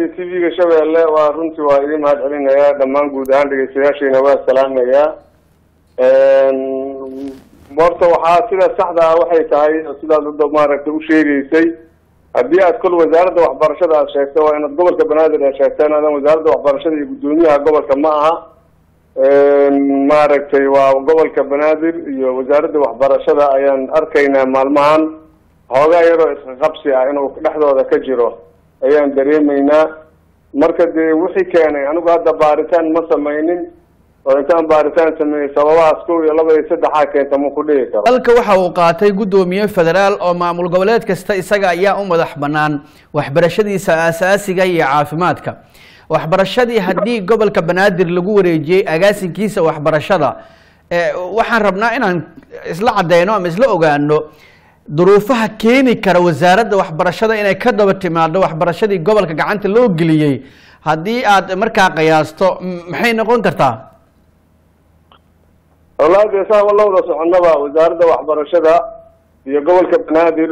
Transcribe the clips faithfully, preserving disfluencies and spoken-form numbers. تيفيغا شبيلة وارنتي وعيدين هاد علينا يا دمان قودان لغيسياشي نواة السلام يا مورتا وحاسلة سحدة وحي تاي سيدة ضد مارك وشيري سي أبيعت كل وزارة وحبرشدة شايفتها وإن الدول كبنادر شايفتها أنا وزارة وحبرشدة يقدونيها قبل كماها مارك وقبل كبنادر وزارة وحبرشدة أيان أركينا مالمان هذا يروح غبسي أنه لحظة هذا كجرو ayaan dareemaynaa marka de wixii keenay anigu hadda baaritaan ma sameeynin baaritaan baaritaan sameeyay sababahaas kow iyo laba iyo saddex keenta ma ku dhigi karo halka waxa uu qaatay gudoomiye federaal oo maamul goboleed kasta isaga ayaa u madax banaan waxbarashadiisa asaasiga iyo caafimaadka waxbarashadii hadii gobolka banaadir lagu wareejiyay agaasinkiisa waxbarashada waxaan rabnaa inaan isla cadeyno ama isla ogaano duruufaha keeni kara wasaaradda waxbarashada inay ka daba timaado waxbarashadii gobolka gacanta loo geliyay hadii aad markaa qiyaasto maxay noqon kartaa walaal sax walawda soconaba wasaaradda waxbarashada iyo gobolka banaadir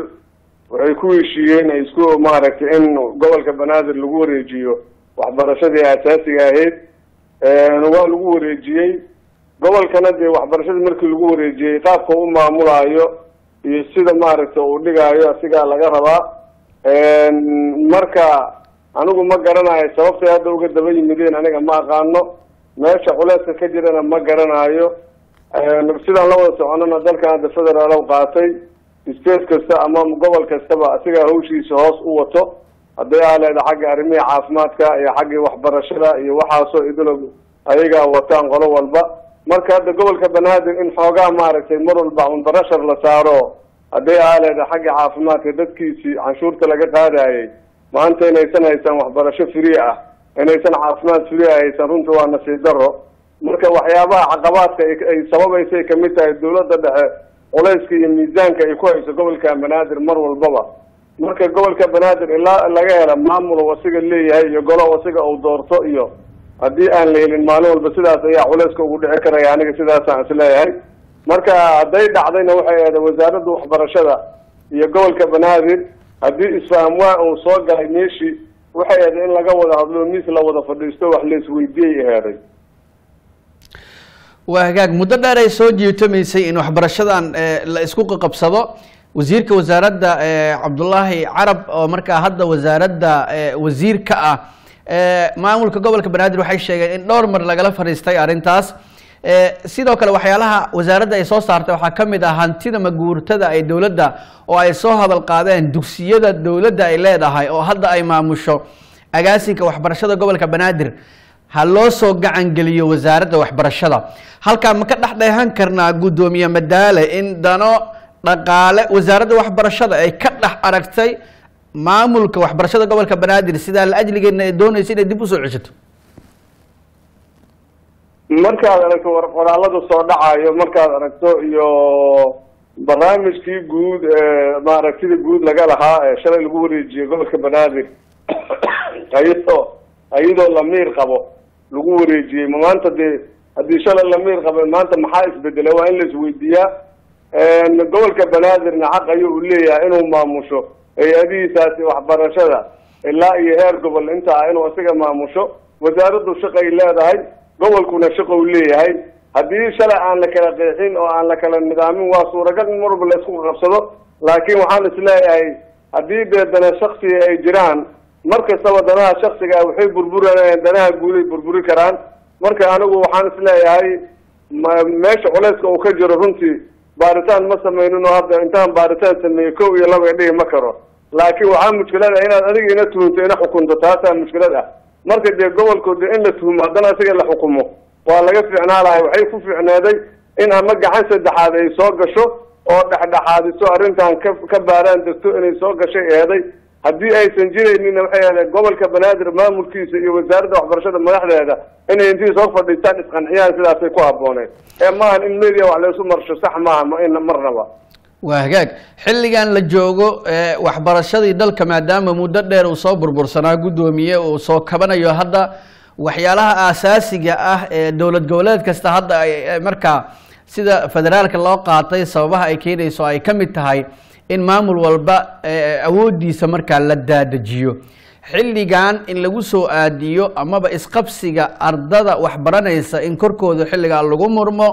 waxay ku heshiiyeen ay isku maaragtay in gobolka banaadir lagu wareejiyo waxbarashadii asaasiga ahayd ee waa lagu wareejiyay gobolkana de waxbarashada markii lagu wareejiyay qaabka uu maamulaayo iyo sida maaragtay uu dhigaayo asiga laga rabaa ee marka anigu ma garanayo sababta hadda uga daba yimideen aniga ma aqaano meesha culayska ka jirana ma garanayo ee sidaan la wada soconana dalkan federaal oo qaatay state kasta ama gobol kastaba asiga hawshiisa hoos u wato haday ay leedahay xagga arrimaha caafimaadka iyo xagga waxbarashada iyo waxaasoo idil ayaga wataan qolo walba marka hadda gobolka banaadir in xoogaa maaragtay marul baan barashar la saaro haday aalada xagga caafimaadka dadkiisi canshuurta laga qaadaayay maanta inaysan haysan waxbarasho free ah inaysan caafimaad free ah aysan runta waa nasiib daro marka waxyaabaha caqabaadka ay sababaysay ka mid tahay dawladda dhexe culayska iyo miisaanka ay ku hayso gobolka banaadir mar walbaba marka gobolka banaadir ilaa laga helo maamul wasiga leeyahay iyo golo wasiga uu doorto iyo haddii aan leelin maalmo walba sidaas ayaa culayska ugu dhici karaya aniga sidaas aan isleeyahay marka haday dhacdayna waxay ahayd wasaaradda waxbarashada iyo gobolka banaadir haddii isfahan waa uu soo galay meeshii waxay ahayd in laga wada hadlo miis la wada fadhiisto wax la isweydiiyey ahayd waa hagaag muddo dheer ay soo jiitamaysay in waxbarashadan la isku qabsado wasiirka wasaaradda Cabdullaahi Carab oo markaa hadda wasaaradda wasiirka ah maamulka gobolka banaadir waxay sheegeen in dhowr mar laga la fariistay arintaas sidoo kale waxyaalaha wasaaradda ay soo saartay waxa kamid ah hantida maguurtada ay dawladda oo ay soo hadal qaadeen dugsiyada dawladda ay leedahay oo hadda ay maamusho agaasinka waxbarashada gobolka banaadir ha loo soo gacan geliyo wasaaradda waxbarashada halka ma ka dhex dheehan karnaa gudoomiye madaale in dano dhaqaale wasaaradda waxbarashada ay ka dhex aragtay maamulka waxbarashada gobolka banaadir sida la ajligeena ay doonayso inay dib u soo ceshato marka aad aragto qoraalada soo dhacayo marka aad aragto iyo barnaamijkii guud ee maaragtida guud laga lahaa ee shalay lagu wareejiyay gobolka banaadir ayadoo ayadoo lamiir qabo lagu wareejiyay maanta de hadii shalay lamiir qabo maanta maxaa isbedelay waa in la isweydiiyaa ee gobolka banaadirna xaq ayuu u leeyahay inuu maamusho أيدي ساسي وحبر شذا إلا يهار قبل أنت عين وسجى مع مشو وزارته شقة إلا ذهي قبل كنا شقة ولي هاي هذه شلا عن لك القيحين أو عن لك النظام وصورة قد مر بالأسبوع غصبه لكن وحالة لا هاي هذه بدنا شخصي أي جيران مركز سوا دنا شخصي أو حي بربورة دنا قولي بربوري كران مركز أنا وحالة لا هاي ما مش علاسك أو خجر رنتي بارتان مثلا ما ينون هذا إنتان بارتان سميكو يلا بعدين مكره لكن وعن مشكلة هنا أريد أن تفهم تين حكم تتعاطى المشكلة مركز الجوال كود إن تفهم هذا نسيج اللي حكمه ولا يفرق عنا على وعيفو في عنا ذي إنها مجا حسد هذا يسوق شو أو حد هذا يسوق إنتان كف كباران دستو إن يسوق شيء هذا هدي أي سنجيل إننا إحنا الجوال كبنادر ما ملكيس يوزارد وحبرشة الملاحظة هذا إن ينتهي صوفة ديستان إسقان حيان سلاسة كوابونه إما إن الميديا وعلى سو مرش صح ما ما إن مرنوا وهاك حلقان للجوجو وحبرشة دلك ما دام مددر وصبر برسنا قدومية وصو كبنا يهدا وحيالها أساسية أه دولة جولات كاستهدا مركا سيدا فدرالك الله قاطي صوبها أي كيري صو أي كم التهاي إن مامول والباء أودي سمرك على الداد جيو xilligan in lagu soo aadiyo amaba isqabsiga ardada waxbaranaysa in korkooda xilliga lagu murmo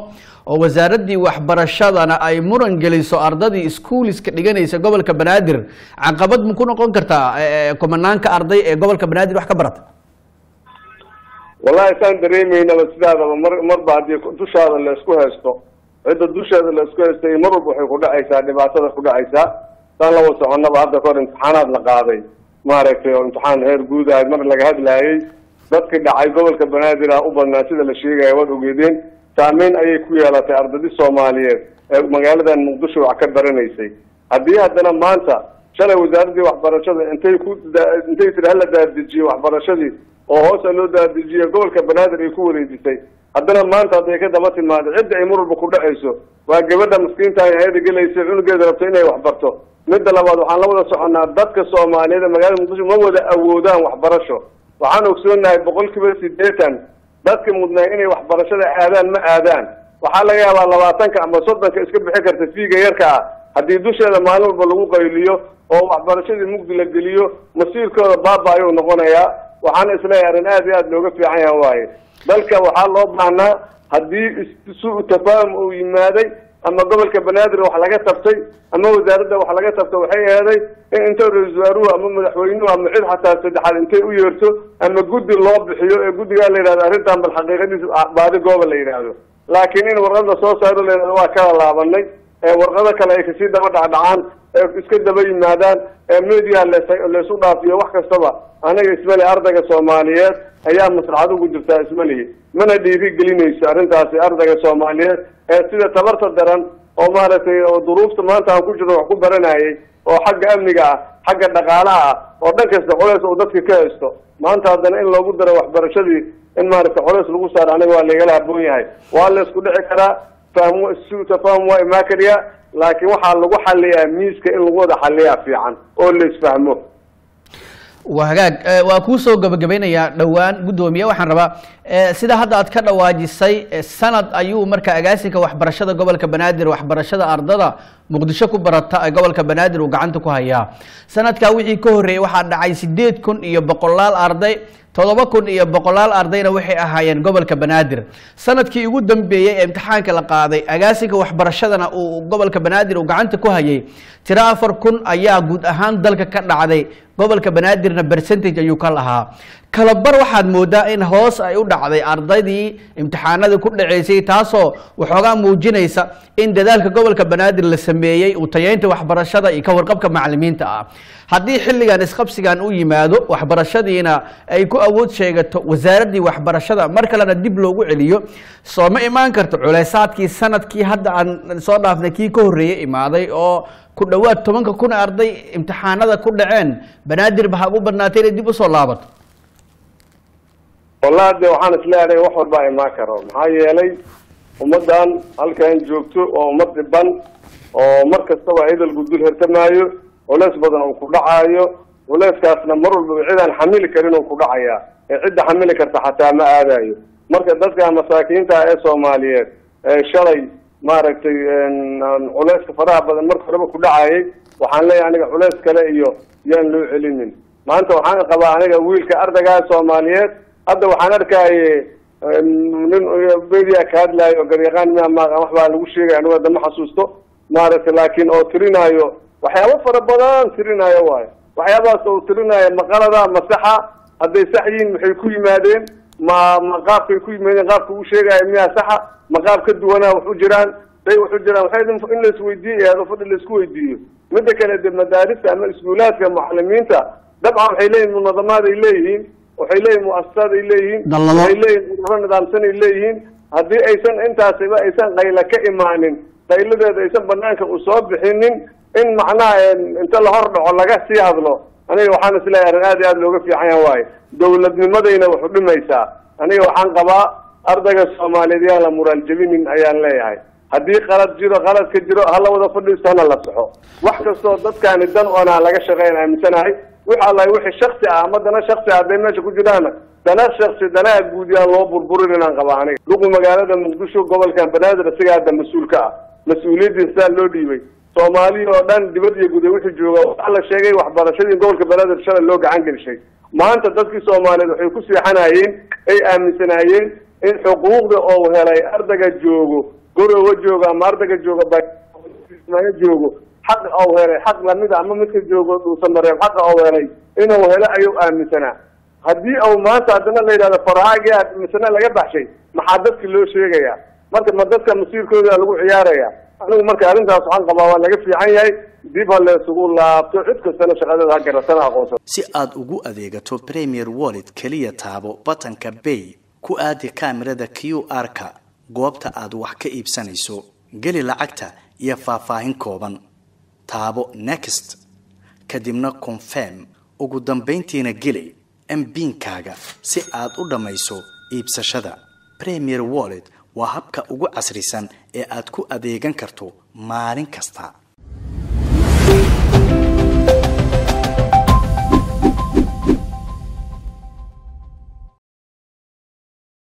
oo wasaaradii waxbarashadana ay muran geliso ardadii iskooliska dhiganaysa gobolka Banaadir caqabad ma ku noqon kartaa komanaanka arday ee gobolka Banaadir wax ka barata wallahi san dareemayna sidaada marba hadii dushaada la isku haysto cid dushaada la isku haystay marba waxay ku dhacaysaa dhibaatada ku dhacaysaa tan la wada soconaba hadda kor imtixaanaad la qaaday maaragtay imtixaan heer guud ah mar laga hadlayay dadkii dhacay gobolka Banaadir u badnaa sida la sheegay wad ogeedeen saameyn ay ku yeelatay ardadii Soomaaliyeed ee magaalada Muqdisho wax ka baranaysay hadii hadana maanta shalay wasaaradii waxbarashada intay ku intay tiraahla daadijii waxbarashadii oo hoos loo daadijiyay gobolka Banaadir ay ku wareejisay hadana maanta ay ka daba timaado cid ay murba ku dhacayso waa gabadha miskiinta ah ee galaysa cunugeeda rabtay inay waxbarto mid labaad waxaan la wada soconaa dadka Soomaaliyeed magaalada Muqdisho ma wada awoodaan waxbarasho waxaan ogsoonahay boqolkiiba siddeetan dadka mudnaa inay waxbarashada aadaan ma aadaan waxa laga yaabaa labaatanka ama sodonka iska bixi karta fiiga yarka hadii dusheeda maalmo walba lagu qayliyo oo waxbarashada mugdi la galiyo masiirkooda baabaayo noqonaya waxaan isleeyahay arin aad iyo aad looga fiican yahay waaye dalka waxa loo baahnaa hadii isu tafaahum oo yimaaday أما قبل كبنادر وحلاقة تبتي أما وزارة وحلاقة تبتي وحي هذا أنت رزاروه أما مدحوينه أما عيد حتى تدحل أنت ويرتو أما جود الله بحيو جود قال لي هذا أنت بالحقيقة بعد قبل لي هذا لكن إن ورقة صوص هذا اللي هو كلا لابني ورقة كلا يكسيد ما تعبان إسكت بين مادان ميديا اللي اللي صودا فيه وحكة سبا أنا اسمي أرضك الصوماليات أيام مسرعة وجدت اسمي من اللي في قليني سأرنت على أرضك الصوماليات سيدا تبرت الدرن أو مارتي أو ظروف تمانتها وكل شيء وحكم برناي أو حق أمنية حق النقالة أو نكس الحولس أو دفك كاستو ما أنت عندنا إلا قدر وحبر شدي إن مارت الحولس اللي صار عليه ولا يلعب بوياي ولا يسكون عكرا فهموا السوء تفهم واي ما كريا لكن وحال وحاليا ميسك إلا وضع حاليا في عن أول يسفهموه وهاك وأكوسو جبجبين يا دوان جدهم يا وحنربا سيدا هذا أتكلم واجسي السند أيو مركا أجاسك وحبرشة قبل كبنادر وحبرشة أرضها مقدشة كبرتها قبل كبنادر وقعنتكوا هيا سند كوي كهري وحد عايز يديت كن يبقلال أرضي تضبكن يبقلال أرضينا وحي أهين قبل كبنادر سند كي جدهم بيا امتحان كالقاضي أجاسك وحبرشة أنا وقبل كبنادر وقعنتكوا هيا ترافر كن أيا جد أهان ذلك كنا عدي قبل كبنادر نبرسنتج يقالها كلبر واحد مودا إن هوس أيود على أرضي امتحانات كل عيسى تاسو وحرام وجنيسة إن ذلك قبل كبنادر للسمية وطيانت وحبر الشدة يكور قبك معلمين تاع هذه حلقة نسخبس كان ويمادو وحبر الشدة هنا أيكو أود شيء وزارة وحبر الشدة مركلنا دبلو عليه صام إيمان كرت علاسات كي سنة كي هذا عن صادف نكى كوري إماضي أو كل وقت تمنك كون أرضي امتحانات كل عين بنادر بحبوب بناتير دي بصلابط والله ده وحنا سلاله وحور باي ما كرر هاي علي ومدان هالكين جوبتو ومد بن ومركز تبع عيد الجدول هرتمايو ولس بدن وكلعايو ولس كاسنا مروا بعيد عن حميل كرينو كلعايا عدة حميل كرت حتى ما أدايو مركز بس كان مساكين تاع الصوماليات شري ماركتي ولس فرع بدن مركز ربو كلعاي وحنا يعني ولس كلايو ينلو علمين ما أنت وحنا قبائل ويل كأرض الصوماليات هذا وحنا ركاي بديا كاد لا يقريقان ما ما وحنا نقولشيء يعني هذا ما حسوسته نعرف لكن أو ترينايو وحياة فربنا ترينايو واي وحياة بس أو ترينايو مقالة مساحة هذا سحين محيكوي مادين ما مقاف يكوي من غاف وشيء يعني مساحة مقاف كدونا وحجران زي وحجران وحيد فإن السويدية هذا فضل السويدية مدة كانت المدارس أما إسمولات يا معلمين تا دبعا حيلين منظمات إليهم وحيلين مؤسسات إليهم وحيلين نظامسان إليهم هذه أيسان أنت أسيبا أيسان غيلك إيمان تايلو هذا أيسان بناك أصاب بحينين إن معناه أنت الهرب علاقة سيادلو أنا يوحان سلايا رغادي هذا لوقف في حيوان دولة من مدينة وحب ميسا أنا يوحان قبا أرضك الصومالي ديالا مرالجبي من أيان ليهاي هذه خلط جيرو خلط كجيرو هلا وضا فضل سنة لصحو وحكا صوتت كان الدن وانا علاقة شغينا من سنهاي وعلى وحي الشخصي أحمد أنا شخصي عبدين ماشي كو جدانا دانا الشخصي دانا أبودي الله بربوري لنا نقبعني لقو مقالة المقدشو قبل كان بنادر السيقة هذا مسؤول كا مسؤولية إنسان لو ديوي صومالي ودان دبرد يقودي وحي الجوغة وعلى الشيقي وحبارة شدي قبل كان بنادر الشيقة اللوقة عنك الشيقة maanta dadkii Soomaaliyeed waxay ku seexanayeen ay aaminsanayeen in xuquuqda oo helay ardaga joogo guriga jooga mardaga jooga baaqay joogo xaq oo helay xaq la mid ah ama midka joogo uu samareen xaq oo helay inuu helay ayuu aaminsana hadii oo maanta adna la yiraahdo farahaaga aaminsana laga baxshay maxaa dadkii loo sheegayaa marka ma dadka masiirkooda lagu ciyaaraya anigu marka arintaas waxaan qabaa waa laga fiican yahay dib hal isugu laabto cid kasta shaqadeeda garasana aqoonsan si aad ugu adeegato Premier Wallet kaliya taabo button-ka Pay ku aadi kaamirada Q R-ka goobta aad wax ka iibsanayso gali lacagta iyo faahfaahin kooban taabo next kadibna confirm ugu dambeyntiina gali M P-kaaga si aad u dhamayso iibsashada Premier Wallet waa habka ugu casrisan ee aad ku adeegan karto maalin kasta.